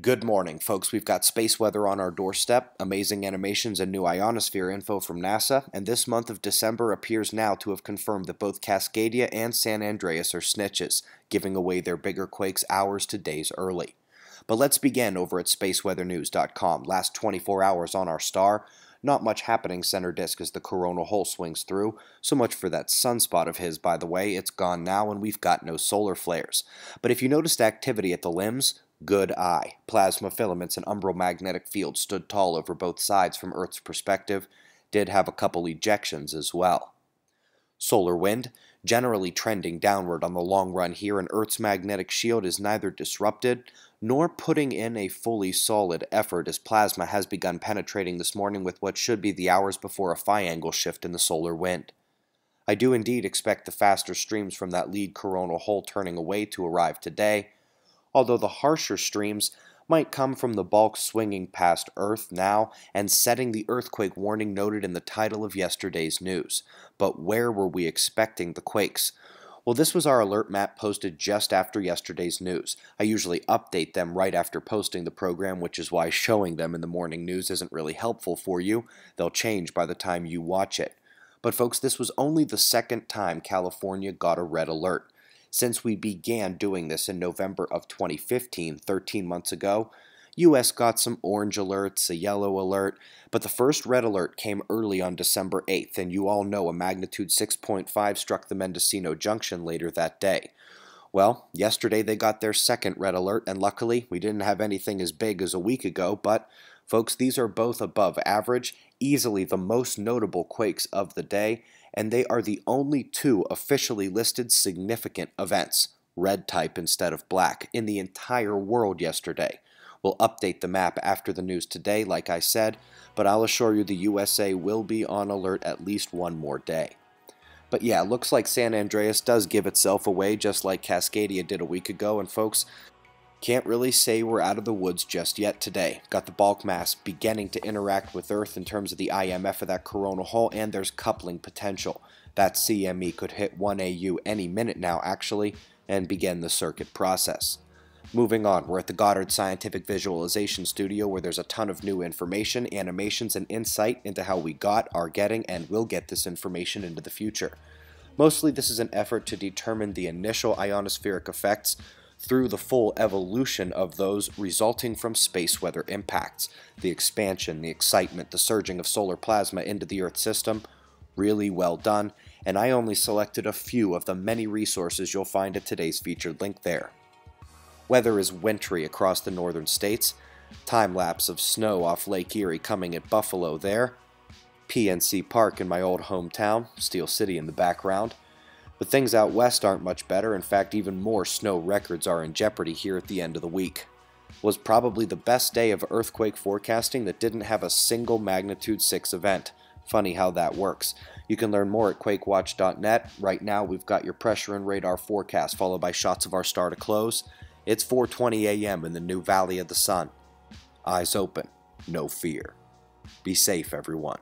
Good morning, folks. We've got space weather on our doorstep, amazing animations and new ionosphere info from NASA, and this month of December appears now to have confirmed that both Cascadia and San Andreas are snitches, giving away their bigger quakes hours to days early. But let's begin over at spaceweathernews.com. Last 24 hours on our star, not much happening center disk as the coronal hole swings through. So much for that sunspot of his, by the way. It's gone now and we've got no solar flares. But if you noticed activity at the limbs, good eye. Plasma filaments and umbral magnetic fields stood tall over both sides from Earth's perspective. Did have a couple ejections as well. Solar wind, generally trending downward on the long run here, and Earth's magnetic shield is neither disrupted nor putting in a fully solid effort as plasma has begun penetrating this morning with what should be the hours before a phi angle shift in the solar wind. I do indeed expect the faster streams from that lead coronal hole turning away to arrive today, although the harsher streams might come from the bulk swinging past Earth now and setting the earthquake warning noted in the title of yesterday's news. But where were we expecting the quakes? Well, this was our alert map posted just after yesterday's news. I usually update them right after posting the program, which is why showing them in the morning news isn't really helpful for you. They'll change by the time you watch it. But folks, this was only the second time California got a red alert. Since we began doing this in November of 2015, 13 months ago, U.S. got some orange alerts, a yellow alert, but the first red alert came early on December 8th, and you all know a magnitude 6.5 struck the Mendocino Junction later that day. Well, yesterday they got their second red alert, and luckily we didn't have anything as big as a week ago, but folks, these are both above average, easily the most notable quakes of the day, and they are the only two officially listed significant events, red type instead of black, in the entire world yesterday. We'll update the map after the news today, like I said, but I'll assure you the USA will be on alert at least one more day. But yeah, looks like San Andreas does give itself away just like Cascadia did a week ago, and folks, can't really say we're out of the woods just yet today. Got the bulk mass beginning to interact with Earth in terms of the IMF of that coronal hole, and there's coupling potential. That CME could hit 1 AU any minute now, actually, and begin the circuit process. Moving on, we're at the Goddard Scientific Visualization Studio where there's a ton of new information, animations, and insight into how we got, are getting, and will get this information into the future. Mostly this is an effort to determine the initial ionospheric effects through the full evolution of those resulting from space weather impacts. The expansion, the excitement, the surging of solar plasma into the Earth system, really well done, and I only selected a few of the many resources you'll find at today's featured link there. Weather is wintry across the northern states, time-lapse of snow off Lake Erie coming at Buffalo there, PNC Park in my old hometown, Steel City in the background. But things out west aren't much better. In fact, even more snow records are in jeopardy here at the end of the week. It was probably the best day of earthquake forecasting that didn't have a single magnitude 6 event. Funny how that works. You can learn more at QuakeWatch.net. Right now we've got your pressure and radar forecast followed by shots of our star to close. It's 4:20 a.m. in the new Valley of the Sun. Eyes open, no fear. Be safe, everyone.